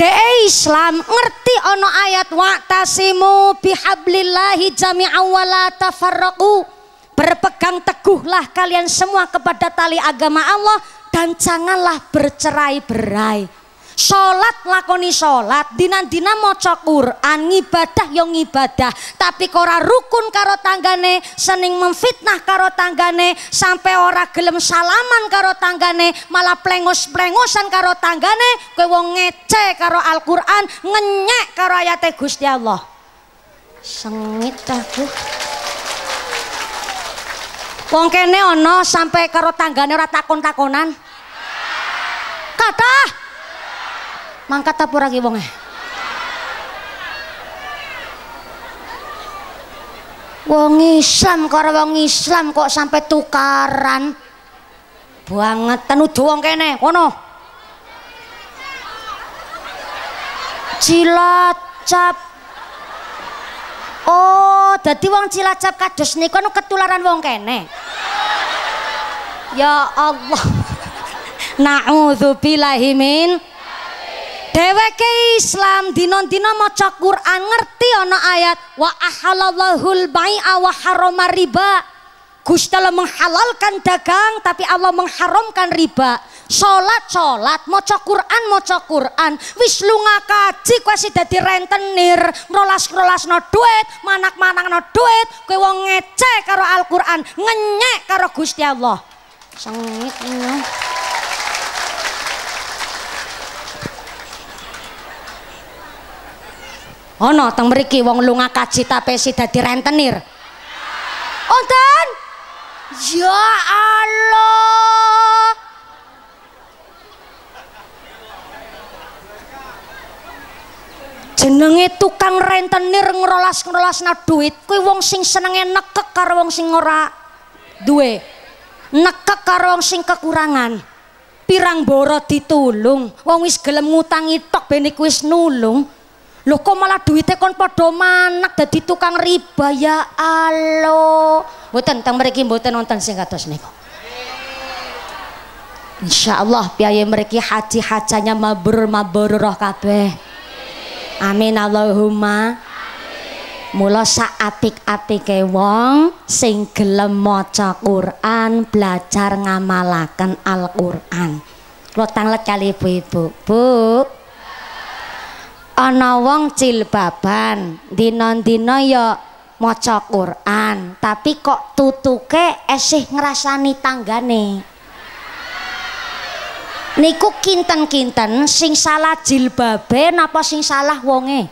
dhek Islam ngerti ono ayat wa'tasimu bihablillahi jami'an wa la tafarraqu. Berpegang teguhlah kalian semua kepada tali agama Allah dan janganlah bercerai-berai. Salat lakoni salat, dina-dina maca Quran, ngibadah yo ngibadah, tapi ora rukun karo tanggane, seneng memfitnah karo tanggane, sampai ora gelem salaman karo tanggane, malah plengos-plengosan karo tanggane, kowe wong ngece karo Al-Qur'an, ngenyek karo ayate Gusti Allah. Sengit aku. Wong kene ono sampai karo tanggane ora takon-takonan. Kata mangkat apa ora ki wonge? Wong Islam karo wong Islam kok sampai tukaran. Bangetan udu wong kene kono. Cilacap. Oh, dadi wong Cilacap kados niku ketularan wong kene. Ya Allah. Na'udzubillahi min. Dheweke Islam dina-dina maca Quran ngerti ana ayat wa ahalallahul bai'a wa harrama riba. Gusti Allah menghalalkan dagang tapi Allah mengharamkan riba. Salat maca Quran wis lunga kaji kowe sida dadi rentenir, rolas-rolasno duit, manak-manakno duit, kowe wong ngece karo Al-Qur'an, ngenyek karo Gusti Allah. Sengit ngono. Ana teng mriki wong lunga kaji tapi sida dadi rentenir. Onten? Ya Allah. Jenenge tukang rentenir ngerolas-ngerolasna duit kuwi wong sing senenge nekek karo wong sing ora duwe. Nekek karo wong sing kekurangan. Pirang boro ditulung, wong wis gelem ngutangi tok ben iku wis nulung. Lho kok malah duite kon padha manak dadi tukang riba ya Allah. Mboten teng mriki mboten wonten sing kados niku. Insyaallah piyayi mriki haji hajanya mabrur mabrurah kabeh. Amin Allahumma. Mula sak apik-apike wong sing gelem maca Quran, belajar ngamalaken Al-Qur'an. Kula tanglet kali ibu-ibu. Bu, ana wong jilbaban dina-dina ya maca Quran tapi kok tutuke esih ngrasani tanggane. Niku kinten-kinten sing salah jilbabe napa sing salah wonge?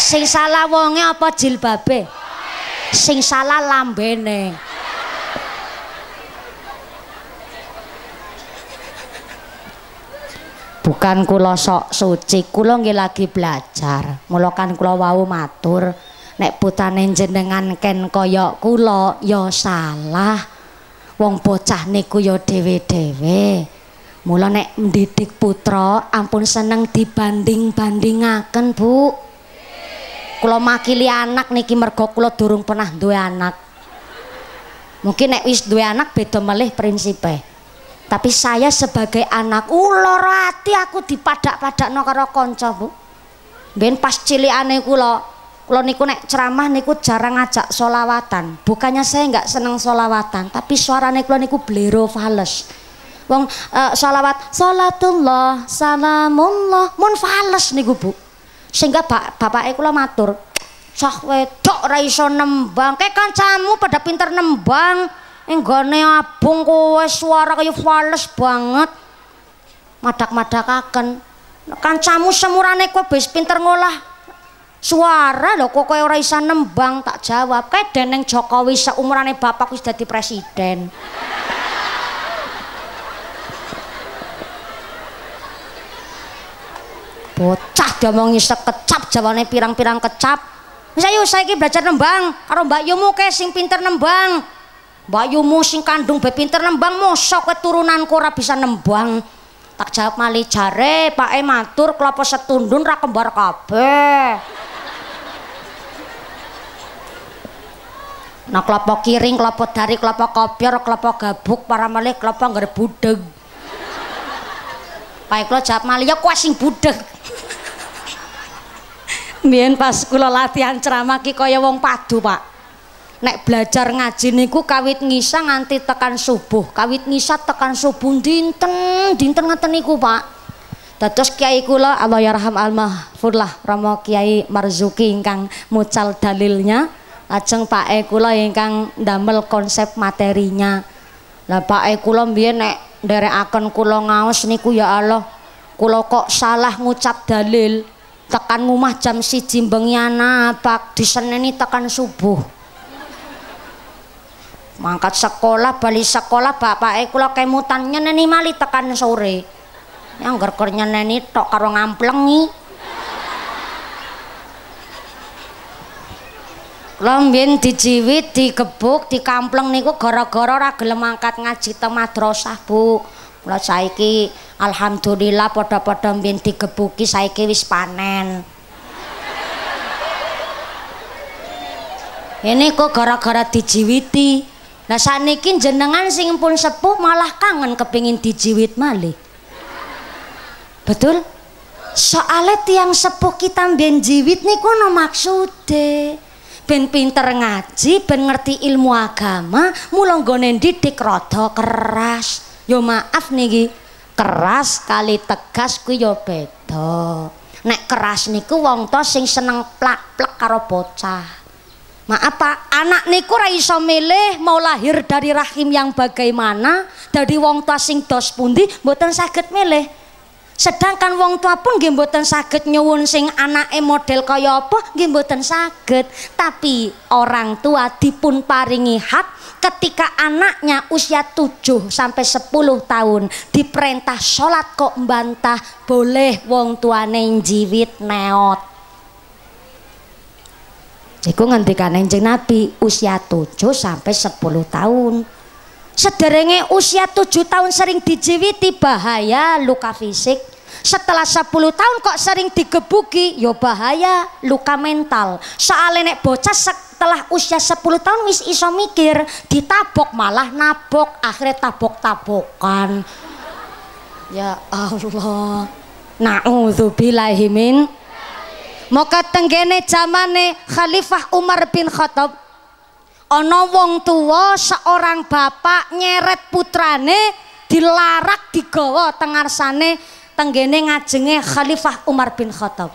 Sing salah wonge apa jilbabe? Sing salah lambene. Bukan kula sok suci, kula nggih lagi belajar. Mula kan kula wau matur, nek putane jenengan ken kaya kula ya salah. Wong bocah niku ya dhewe-dhewe. Mula nek mendidik putra ampun seneng dibanding-bandingaken, Bu. Kula makili anak niki mergo kula durung pernah duwe anak. Mungkin nek wis duwe anak beda melih prinsipe. Tapi saya sebagai anak lara ati aku dipadak-padakno karo kanca, Bu. Ben pas cilikane kula niku nek ceramah niku jarang ngajak sholawatan. Bukannya saya enggak seneng sholawatan, tapi suarane kula niku blero fales. Wong sholawat salatullah salamullah mun fales niku, Bu. Sehingga bapake kula matur, "Cah wedok ra iso nembang, ke kancamu pada pinter nembang." Enggone abung kowe suara kaya fales banget. Madak-madakaken. Kancamu semurane kowe wis pinter ngolah suara lho kok kowe ora isa nembang. Tak jawab, kae deneng Jokowi seumurane bapak wis dadi presiden. Bocah diomongi sekecap jawane pirang-pirang kecap. Wis ayo saiki belajar nembang karo Mbak Yumu kae sing pinter nembang. Mbak Yumu sing kandung be pinter nembang, mosok keturunanku ora bisa nembang. Tak jawab malih jare, Pak E matur kelapa setundun ra kembar kabeh. Nah kelapa kiring, kelapa dari, kelapa kopior, kelapa gabuk, para malih kelapa ngger budeg. Pak E jawab malih ya kuwi sing budeg. Mbiyen pas kula latihan ceramah ki kaya wong padu, Pak. Nek belajar ngaji niku kawit ngisa nganti tekan subuh, kawit ngisa tekan subuh dinten ngeten niku, Pak. Dados kiai kula Allah yarham almahfurlah Rama Kiai Marzuki ingkang mucal dalilnya, lajeng Pak E kula ingkang ndamel konsep materinya. Lah Pak E kula mbiyen nek nderekaken kula ngaos niku ya Allah, kula kok salah ngucap dalil. Tekan ngomah jam 1 bengi ana Pak diseneni tekan subuh. Mangkat sekolah, bali sekolah bapake kula kemutan nyeneni mali tekan sore. Ya ngger-ger nyeneni tok karo ngamplengi. Kula mbiyen dijiwit, digebuk, dikampleng niku gara-gara ora gelem mangkat ngaji teng madrasah, Bu. Kula saiki alhamdulillah padha-padha mbiyen digebuki saiki wis panen. Ini kok gara-gara dijiwiti. Lah sakniki jenengan sing pun sepuh malah kangen kepingin dijiwit malih. Betul? Soale tiyang sepuh kita mbiyen jiwit niku ana maksude. Ben pinter ngaji, ben ngerti ilmu agama, mula nggone didik rada keras. Yo maaf niki, keras kali tegas kuwi yo beda. Nek keras niku wong to sing seneng plak-plek karo bocah. Maaf Pak, anak niku ra iso milih mau lahir dari rahim yang bagaimana, dari wong tua sing dos pundi mboten saged milih. Sedangkan wong tua pun nggih mboten saged nyuwun sing anake model kaya apa nggih mboten saged. Tapi orang tua dipun paringi hak ketika anaknya usia 7 sampai 10 tahun diperintah sholat kok mbantah, boleh wong tuane njiwit neot. Iku ngendikane Kanjeng Nabi usia 7 sampai 10 tahun. Sederenge usia 7 tahun sering dijiwiti bahaya luka fisik. Setelah 10 tahun kok sering digebuki ya bahaya luka mental. Soale nek bocah setelah usia 10 tahun wis iso mikir, ditabok malah nabok, akhirnya tabok-tabokan. Ya Allah, na'udzubillahi min. Moga tenggene zamane Khalifah Umar bin Khattab ana wong tuwa seorang bapak nyeret putrane dilarak digawa tengarsane tenggene ngajenge Khalifah Umar bin Khattab.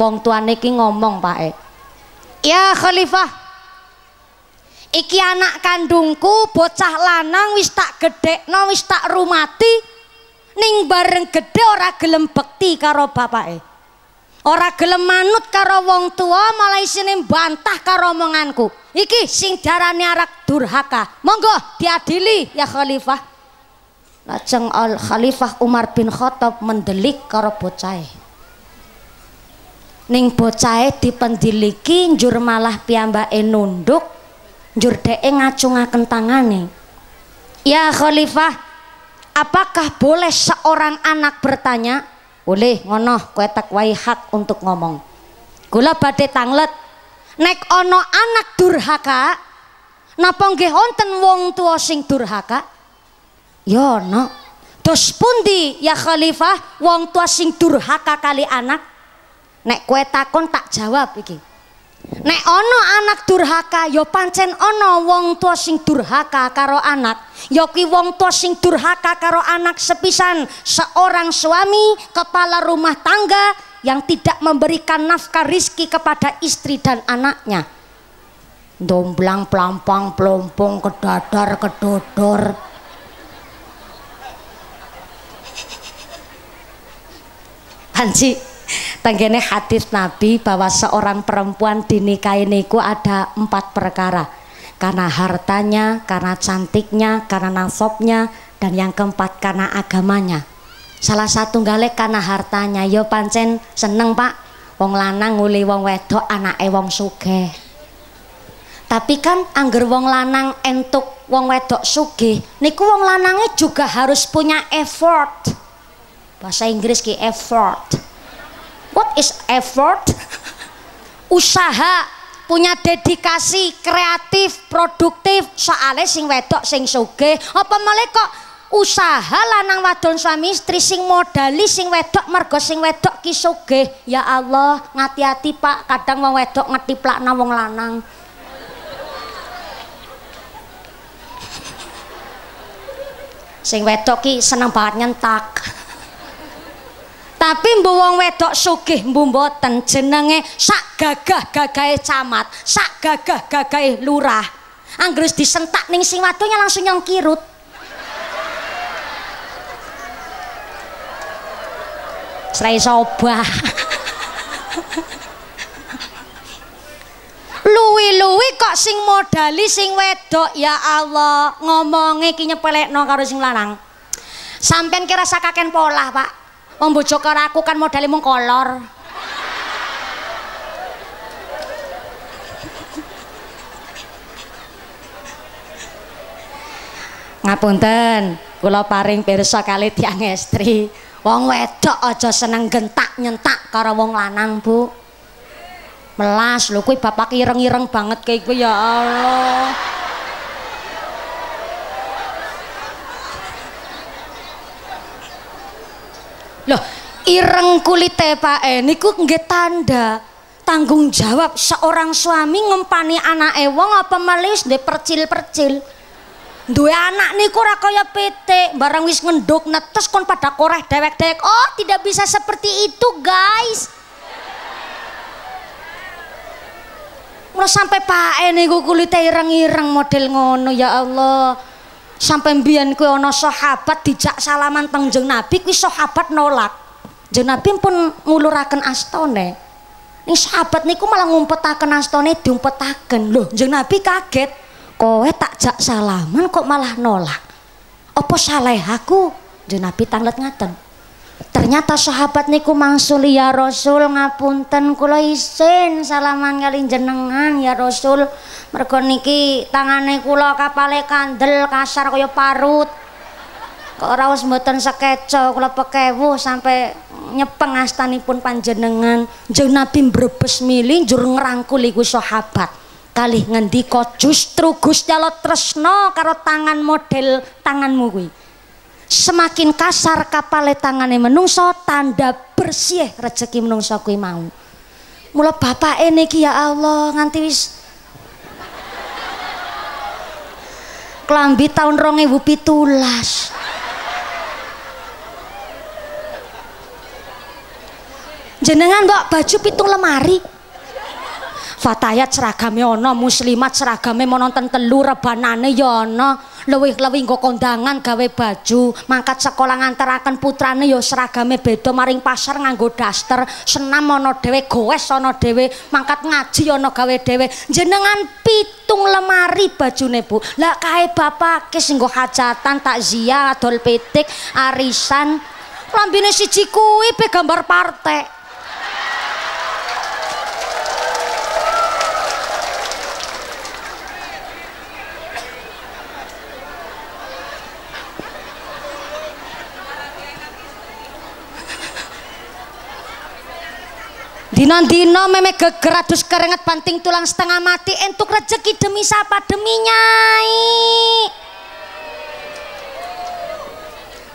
Wong tuane iki ngomong, Pak E, ya Khalifah, iki anak kandungku bocah lanang wis tak gedhekno wis tak rumati, ning bareng gedhe ora gelem bekti karo bapake, ora gelem manut karo wong tua, malah isine bantah karo omonganku. Iki sing darane arak durhaka, monggo diadili ya Khalifah. Lajeng al Khalifah Umar bin Khattab mendelik karo bocahe. Ning bocahe dipendiliki njur malah piyambake nunduk, njur dheke ngacungaken tangane. Ya Khalifah, apakah boleh seorang anak bertanya? Boleh, ngono kowe tak wae hak untuk ngomong. Kula badhe tanglet, nek ana anak durhaka napa nggih wonten wong tuwa sing durhaka? Ya ana. Dos pundi ya Khalifah wong tuwa sing durhaka kali anak? Nek kowe takon tak jawab iki. Nek ana anak durhaka ya pancen ana wong tua sing durhaka karo anak. Ya kuwi wong tua sing durhaka karo anak sepisan, seorang suami kepala rumah tangga yang tidak memberikan nafkah rizki kepada istri dan anaknya. Domblang plampang plompong kedadar kedodor. Panci tenggene hadis Nabi bahwa seorang perempuan dinikahi niku ada 4 perkara, karena hartanya, karena cantiknya, karena nasabnya, dan yang keempat karena agamanya. Salah satu gale karena hartanya. Yo pancen seneng Pak, wong lanang nguli wong wedok anake wong sugih. Tapi kan angger wong lanang entuk wong wedok sugih niku wong lanange juga harus punya effort. Bahasa Inggris ki effort. What is effort? Usaha, punya dedikasi, kreatif, produktif. Soale sing wedok sing sugih apa malih kok usaha lanang wadon suami istri sing modali sing wedok mergo sing wedok ki sugih. Ya Allah, ngati-ati Pak, kadang wong wedok ngetiplakna wong lanang. Sing wedok ki seneng banget nyentak. Tapi mbu wong wedok sugih mbu mboten, jenenge sak gagah-gagahe camat, sak gagah-gagahe lurah. Anggris disentak ning sing wadonya langsung nyong kirut. Serai sobah luwi-luwi kok sing modali sing wedok. Ya Allah, ngomongnya ki nyepelekno karo sing lanang. Sampean kira sakaken polah Pak, wong bojo karo aku kan modali mung kolor. Ngapunten, kula paring pirsa kali tiyang estri. Wong wedok aja seneng gentak nyentak karo wong lanang, Bu. Melas lho kuwi bapak ireng-ireng banget kayak gue. Ya Allah. Loh, ireng kulite Pak niku nggih tanda tanggung jawab seorang suami ngempani anake wong apa melis ndek percil-percil. Dua anak niku ora kaya pitik, barang wis ngenduk netes kon pada koreh dewek-dewek. Oh, tidak bisa seperti itu, guys. Mula sampai pae niku kulite ireng-ireng model ngono. Ya Allah. Sampai mbiyen kuwi ana sahabat dijak salaman teng Kanjeng Nabi, kuwi sahabat nolak. Kanjeng Nabi pun nguluraken astone. Ning sahabat niku malah ngumpetaken astone, diumpetaken. Lho, Kanjeng Nabi kaget. Kowe tak jak salaman kok malah nolak, apa salah aku? Nabi tanglet ngaten. Ternyata sahabat niku mangsul, ya Rasul ngapunten kula isin salaman kali jenengan ya Rasul, mergo niki tangane kula kapale kandel kasar kaya parut kok ora wis mboten sekeca kula pekewuh sampe nyepeng astanipun panjenengan. Nabi brebes milih njur ngrangkul iku sahabat. Kalih ngendika, justru Gusti Allah tresno karo tangan model tanganmu kuwi. Semakin kasar kapale tangane menungso, tanda bersih rezeki menungso kuwi mau. Mula bapake niki ya Allah nganti wis klambi tahun 2017. Jenengan mbok baju 7 lemari. Fatayat seragame ono, muslimat seragame mononten telur, rebanane ya ono, lewih-lewih nggo kondangan gawe baju, mangkat sekolah nganteraken putrane ya seragame beda, maring pasar nganggo daster, senam ono dhewe, goes ono dhewe, mangkat ngaji ono gawe dhewe. Jenengan 7 lemari bajune Bu. Lah kae bapak kes nggo hajatan, takziah, adol pitik, arisan, lambine siji kuwi pe gambar partai. Dino-dino meme geger adus keringet banting tulang setengah mati entuk rezeki. Demi siapa? Demi Nyai.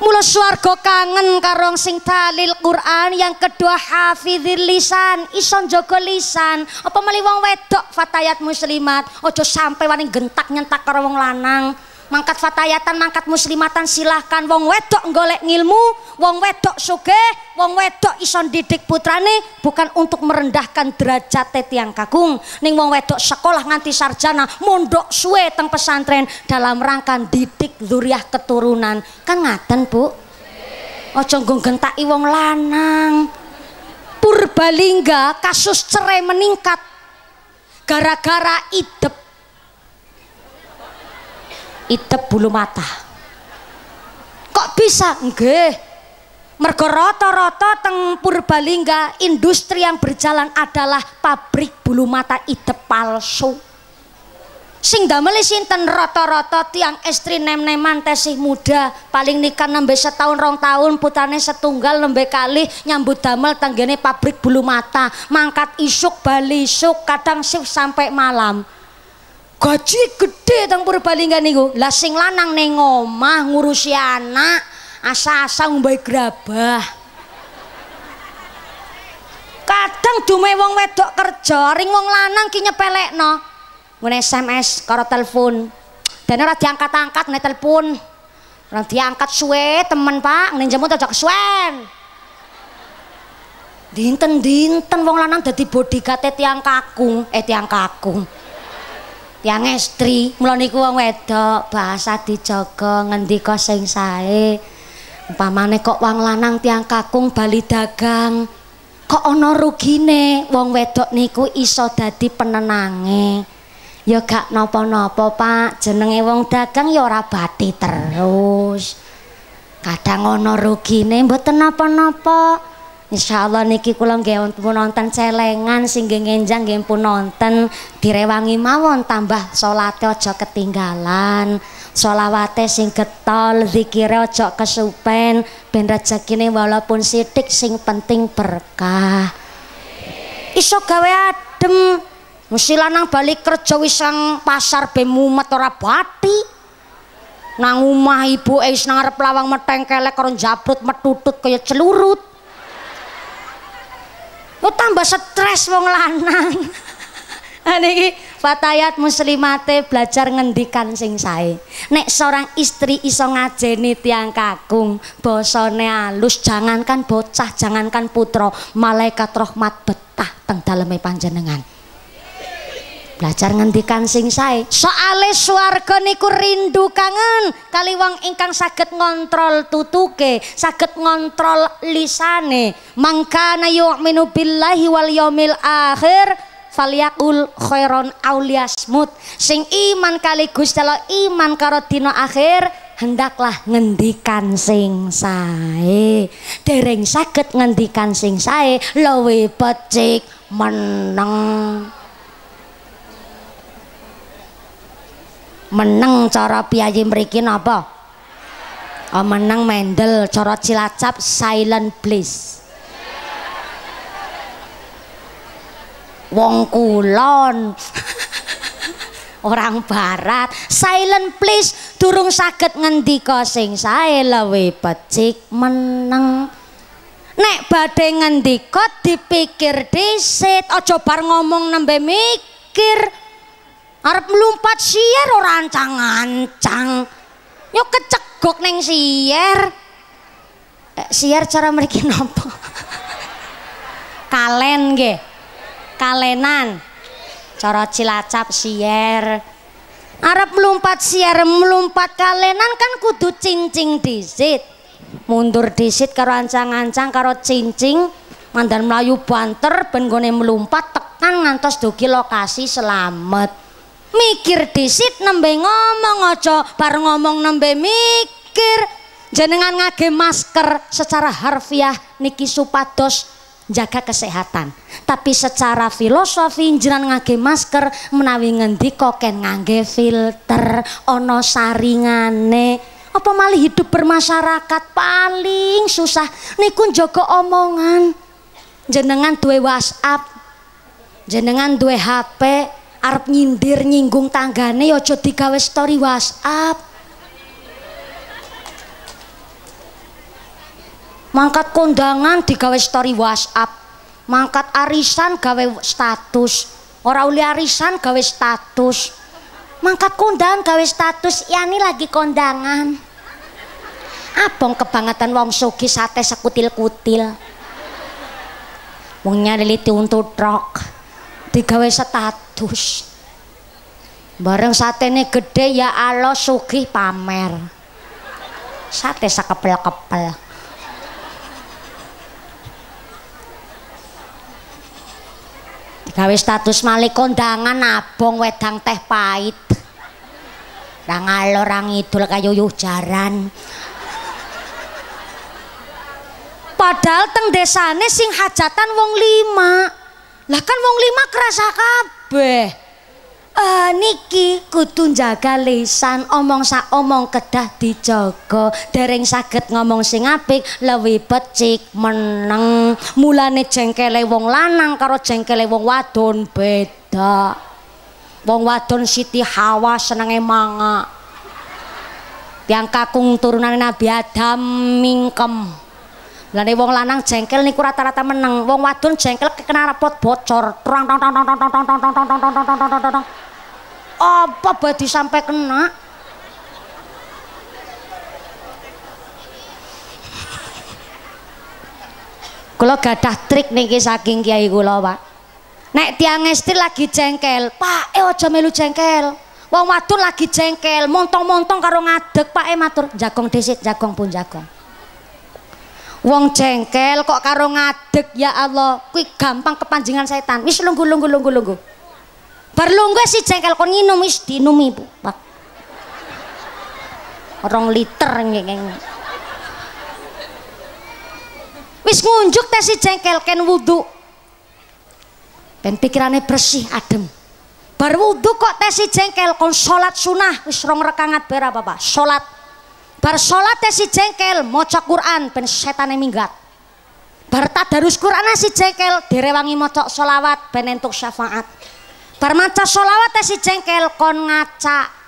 Mula swarga kangen karong sing dalil Quran, yang kedua hafizil lisan, iso njaga lisan. Apa meli wong wedok fatayat muslimat ojo sampai wani gentak nyentak karo wong lanang. Mangkat fatayatan, mangkat muslimatan silahkan. Wong wedok golek ngilmu, wong wedok sugih, wong wedok iso didik putrane, bukan untuk merendahkan derajate tiyang kakung. Ning wong wedok sekolah nganti sarjana, mondok suwe teng pesantren dalam rangka didik dzuriyah keturunan. Kan ngaten, Bu. Aja nggo gentaki wong lanang. Purbalingga kasus cerai meningkat gara-gara idep bulu mata. Kok bisa? Nggih. Mergo rata-rata teng Purbalingga industri yang berjalan adalah pabrik bulu mata idep palsu. Sing damel sinten? Rata-rata tiang istri nem-neman tesih muda, paling nikah nembe setahun 2 tahun, putrane setunggal nembe kalih nyambut damel tenggene pabrik bulu mata, mangkat isuk bali isuk kadang shift sampai malam. gaji gede teng Purbalingga niku. Lah sing lanang ning omah ngurusi anak, asa-asa ngombe grabah. Kadang dume wong wedok kerja, ring wong lanang ki nyepelekno. Ngene SMS karo telepon. Dan ora diangkat-angkat ngene telepon. Ora diangkat suwe temen, Pak. Ngene jemu aja kesuwen. Dinten-dinten wong lanang dadi bodyguard tiang kakung, tiang estri. Mula niku wong wedok bahasa dijaga, ngendika sing sae. Umpamane kok wong lanang tiang kakung bali dagang, kok ana rugine, wong wedok niku iso dadi penenange. Ya gak napa-napa, Pak, jenenge wong dagang ya ora bati terus. Kadang ana rugine mboten napa-napa. Insyaallah niki kula nggih wonten celengan sing nggih ngenjang nggih pun wonten, direwangi mawon tambah salate aja ketinggalan, selawate sing getol, zikire aja kesupen, ben rezekine walaupun sithik sing penting berkah. Iso gawe adem. Mesti lanang balik kerja wis nang pasar be mumet ora bati. Nang omah ibu wis nang arep lawang metengkelek karo jabrut metutut kaya celurut. Lu tambah stres wong lanang. Niki fatayat muslimate belajar ngendikan sing sae. Nek seorang istri iso ngajeni tiang kakung, basane alus, jangankan bocah, jangankan putra, malaikat rahmat betah teng daleme panjenengan. Belajar ngendikan sing sae. Soale swarga niku rindu kangen kali wong ingkang saged ngontrol tutuke, saged ngontrol lisane. Mangkana yu'minu billahi wal yaumil akhir falyaqul khairon aw liyasmut. Sing iman kali Gusti Allah, iman karo dina akhir, hendaklah ngendikan sing sae. Dereng saged ngendikan sing sae luwih becik meneng. Meneng cara piyayi mriki napa? Oh, meneng mendel cara Cilacap silent please. Wong kulon orang barat silent please durung saged ngendika sing sae luwih becik meneng. Nek badhe ngendika dipikir dhisit, aja bar ngomong nembe mikir. Arep melumpat siar ora ancang-ancang. Yo kecegok neng siar. Siar cara mriki napa? Kalen nggih. Kalenan. Cara Cilacap siar. Arep melumpat siar, melumpat kalenan kan kudu cincing dhisit. Mundur dhisit karo ancang-ancang karo cincing, mandar mlayu banter ben nggone melumpat tekan ngantos dugi lokasi selamat. Mikir dhisit nembe ngomong, aja bar ngomong nembe mikir. Jenengan ngage masker secara harfiah niki supados jaga kesehatan, tapi secara filosofi jenengan ngage masker menawi ngendika ken ngangge filter, ana saringane. Apa malih hidup bermasyarakat paling susah niku njaga omongan. Jenengan duwe WhatsApp, jenengan duwe HP, arep nyindir nyinggung tanggane ya aja digawe story WhatsApp. Mangkat kondangan digawe story WhatsApp, mangkat arisan gawe status, ora uli arisan gawe status, mangkat kondangan gawe status yani lagi kondangan. Abong kebangetan wong sugih sate sekutil-kutil, wong nyalili untuk trok digawe status. Bareng satene gede ya Allah sugih pamer. Sate sakepel-kepel. Digawe status malih kondangan abong wedang teh pahit. Ra ngalor ra ngidul kaya yuyuh jaran. Padahal teng desane sing hajatan wong 5. Lah kan wong 5 kerasa kabeh. Niki kudu jaga lisan, omong sak omong kedah dijaga. Dereng saged ngomong sing apik luwih becik meneng. Mulane jengkele wong lanang karo jengkele wong wadon beda. Wong wadon Siti Hawa senenge manga. Tiang kakung turunan Nabi Adam mingkem. Lane wong lanang jengkel niku rata-rata meneng. Wong wadon jengkel kena pot bocor. Trang tong tong tong tong tong tong tong tong tong tong tong. Apa badi sampai kena? Kula gadah trik niki saking kiai kula, Pak. Nek tiang istri lagi jengkel, Pak, aja melu jengkel. Wong wadon lagi jengkel, montong-montong karo ngadeg, Pak, matur jagong dhisik, jagong pun jagong. Wong jengkel kok karo ngadeg, ya Allah, kuwi gampang kepanjingan setan. Wis lungguh-lungguh. Bar lungguh si jengkel kon nginum wis dinumi, Pak. 2 liter ngene. Wis ngunjuk teh si jengkel ken wudu. Ben pikirane bersih adem. Bar wudu kok teh si jengkel kon salat sunah wis 2 rakaat ber apa, Pak? Salat. Bar salat teh si jengkel maca Quran ben setane minggat. Bar tadarus Quran si jengkel direwangi maca selawat ben entuk syafaat. Bar maca selawat teh si jengkel kon ngaca.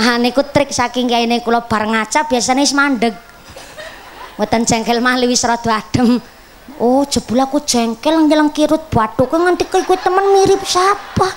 Ah niku trik saking kiyaine kula bar ngaca biasane wis mandeg. Mboten jengkel mah wis rada adem. Oh, jebul aku jengkel ngeleng kirut bathuk nganti kuwi temen mirip siapa.